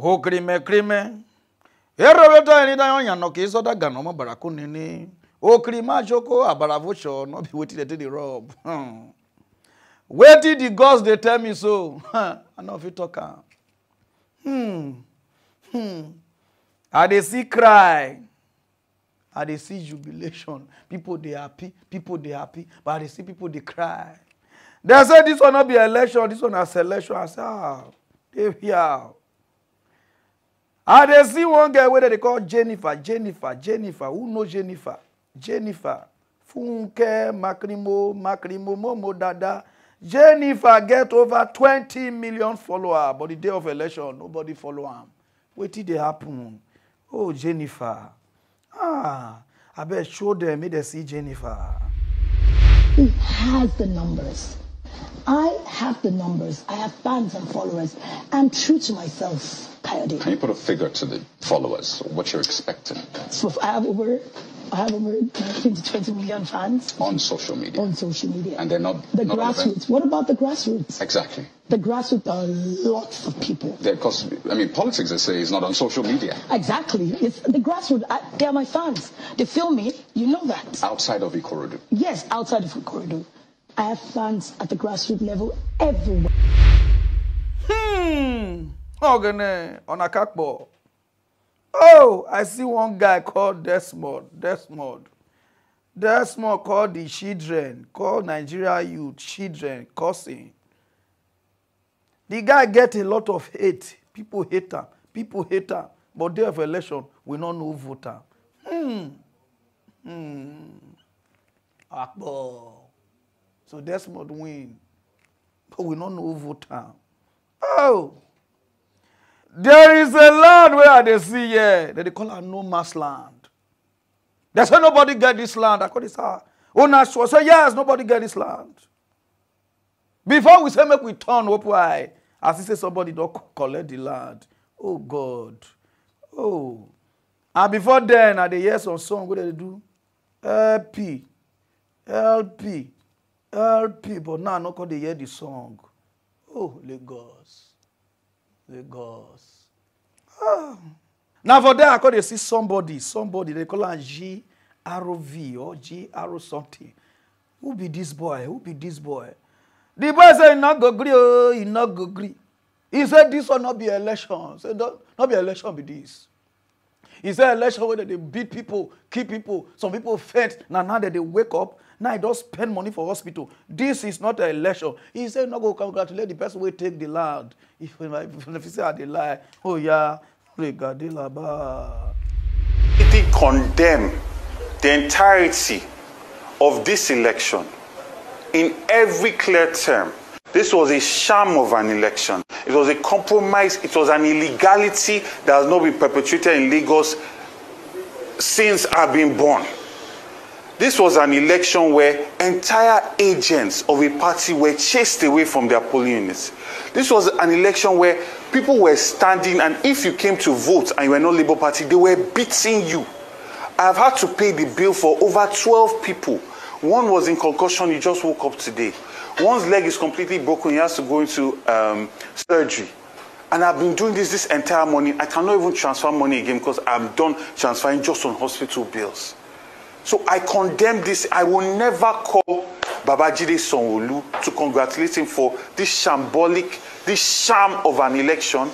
O crime crime. Erobeta ni da yan no ki so da gana mo baraku ni. O crime ajoko abaravocho no be wetin dey do the rob. Wetin the gods dey tell me so. I no fit talk am. I dey see cry. I dey see jubilation. People dey happy. People dey happy. But I dey see people dey cry. They say this one not be election. This one na selection. I say ah, dey here. I dey see one girl wey they call Jennifer. Jennifer. Who know Jennifer? Jennifer. Funke Makrimo Momo Dada. Jennifer get over 20 million followers. But the day of election, nobody follow am. Wetin dey happen? Oh, Jennifer. Ah, I bet show them, may they see Jennifer. He has the numbers. I have the numbers. I have fans and followers. I'm true to myself, Coyote. Can you put a figure to the followers, what you're expecting? So if I have over 19 to 20 million fans. On social media. And they're not... The grassroots. What about the grassroots? Exactly. The grassroots are lots of people. Because, I mean, politics, they say, is not on social media. Exactly. It's the grassroots. They are my fans. They film me. You know that. Outside of Ikorodu. Yes, outside of Ikorodu. I have fans at the grassroots level everywhere. Oh, I see one guy called Desmond called the children, called Nigeria youth, children, cursing. The guy get a lot of hate. People hate him. But day of election, we don't know who voted. So Desmond win. But we don't know who voted. Oh! There is a land where they see here that they call a no man's land. They say nobody get this land. I call this out. Oh, say yes, nobody get this land. Before we say make we turn up why, as he say somebody don't collect the land. Oh God. Oh. And before then, at the years on song, what did they do? LP. But now no call they hear the song. Oh, Lagos. Lagos. Oh. Now for that, I call they see somebody, they call her GROV or GRO something. Who be this boy? The boy said, he not go agree. He said, this will not be election. He said, not be election, be this. He said, election where they beat people, kill people, some people faint. Now that they wake up, now they don't spend money for hospital. This is not an election. He said, not go congratulate the person who take the land. If you say they lie, oh yeah, they condemn the entirety of this election in every clear term. This was a sham of an election. It was a compromise. It was an illegality that has not been perpetrated in Lagos since I've been born. This was an election where entire agents of a party were chased away from their polling units. This was an election where people were standing, and if you came to vote and you were not Labour Party, they were beating you. I've had to pay the bill for over 12 people. One was in concussion, he just woke up today. One's leg is completely broken, he has to go into surgery. And I've been doing this entire morning. I cannot even transfer money again because I'm done transferring just on hospital bills. So I condemn this. I will never call Babajide Sanwo-Olu to congratulate him for this shambolic, this sham of an election,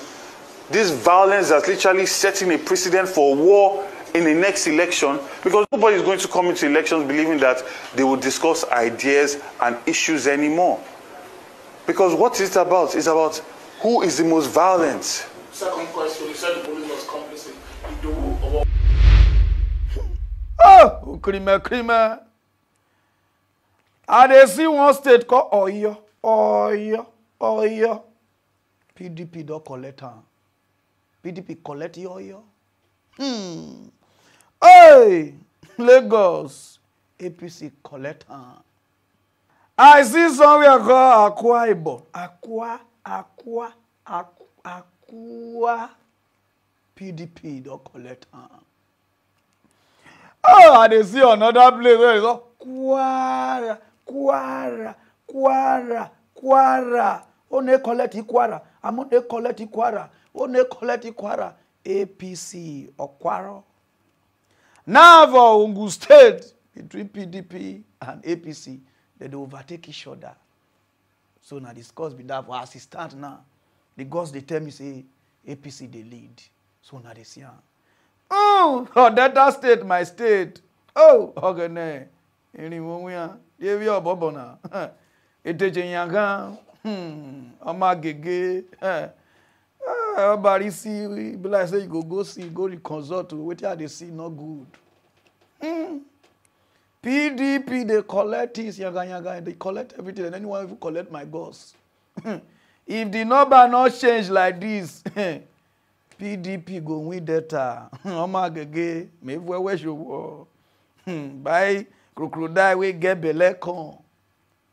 this violence that's literally setting a precedent for war in the next election, because nobody is going to come into elections believing that they will discuss ideas and issues anymore. Because what is it about? It's about who is the most violent. Second question, you said the police was complicit. Oh, crime. And they see one state called Oyo. PDP don't collect her. PDP collect Oyo. Hey, Lagos. APC collect her. I see somewhere called Akwa Ibom. Akwa. PDP don't collect her. Oh, and they see another place where they go, Kwara. One collect Ikwara. I'm on collect Ikwara. One collect Ikwara. APC Okwaro. Now Ogun State between PDP and APC, they overtake each other. So now discuss with that for assistant now. Because they tell me say APC they lead. So now they see. Oh, that state, my state. Oh, okay, ne. Anyone we are, they be Bobona. Etejenyaga. Amagege. Everybody see, be like say you go see, go consult. What are they see? Not good. PDP they collect this, yaga. They collect everything, and anyone who collect my gods. If the number not change like this, PDP go win data. Amagege, me where you by crocodile we get belekon.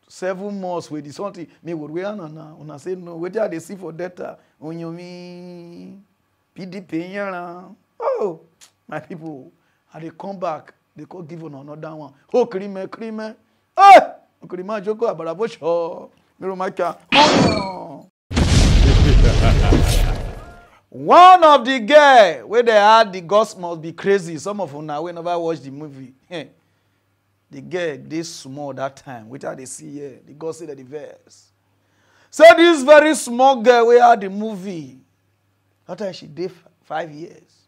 7 months with this something. Me would we na una say no. What are they see for data? Onyomi PDP yara. Oh, my people, and they come back. They could give on another one. Oh, crime. Hey, crime joko abarabosho. Miromaka. Oh. One of the guy where they had the God Must Be Crazy. Some of them now, whenever I watch the movie. The girl, this small that time, which are they see here, the God said the verse. So this very small girl, we had the movie. That time she did 5 years.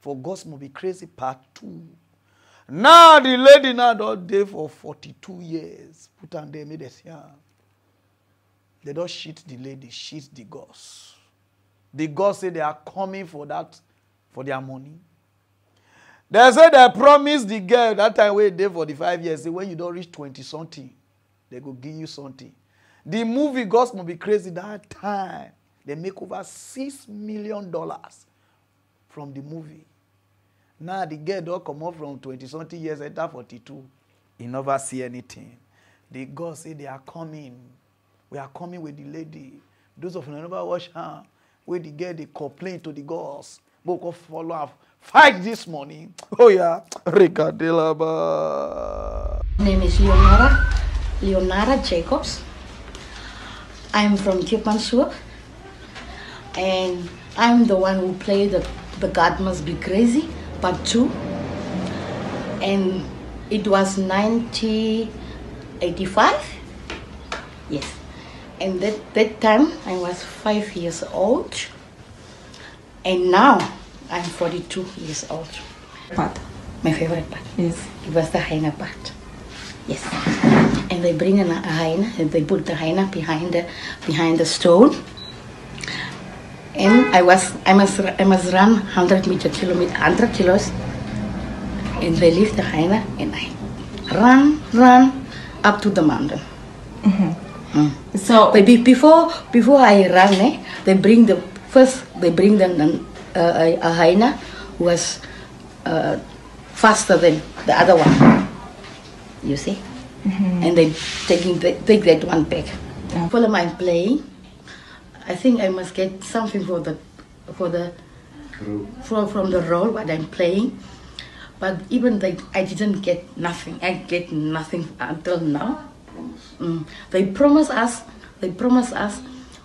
For God Must Be Crazy Part 2. Now the lady now don't did for 42 years. Put on them made this young. They don't cheat the lady, cheat the gods. The gods say they are coming for that, for their money. They say they promised the girl that time wait there for the 5 years. Say when you don't reach 20-something, they go give you something. The movie God Must Be Crazy that time. They make over $6 million from the movie. Now the girl don't come up from 20-something years enter 42. He never see anything. The God say they are coming. We are coming with the lady. Those of you never watch her. Where the girl they complain to the gods. Book of follow up. Fight this morning. Oh yeah, Ricadelaba. My name is Leonora Jacobs. I'm from Kipansua, and I'm the one who played the God Must Be Crazy Part 2, and it was 1985. Yes, and that time I was 5 years old, and now. I'm 42 years old. Part? My favorite part. Yes. It was the hyena part. Yes. And they bring in a hyena, and they put the hyena behind the stone. And I must run 100 kilos, and they leave the hyena, and I run up to the mountain. Mm-hmm. Mm. So, but before I run, they bring the a hyena was faster than the other one, you see, mm-hmm. And they take that one back. Yeah. While I'm playing, I think I must get something from the role what I'm playing. But even like I didn't get nothing. I get nothing until now. Mm. They promise us.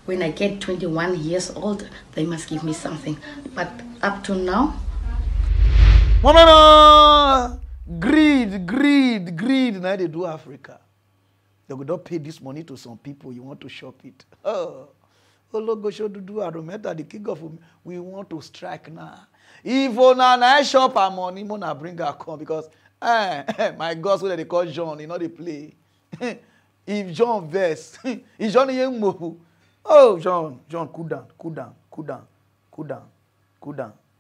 When I get 21 years old, they must give me something. But up to now... Mama! Greed. Now they do Africa. They could not pay this money to some people. You want to shop it. Oh, look, go show to do Arometa, the king of... We want to strike now. If I shop our money, I bring her come. Because, my God, so that they call John, you know they play. If John verse, if John young move. Oh, John, cool down.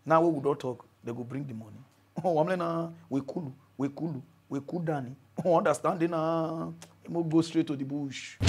Now we don't talk. They go bring the money. Oh, we cool down. Oh, understanding? We go straight to the bush.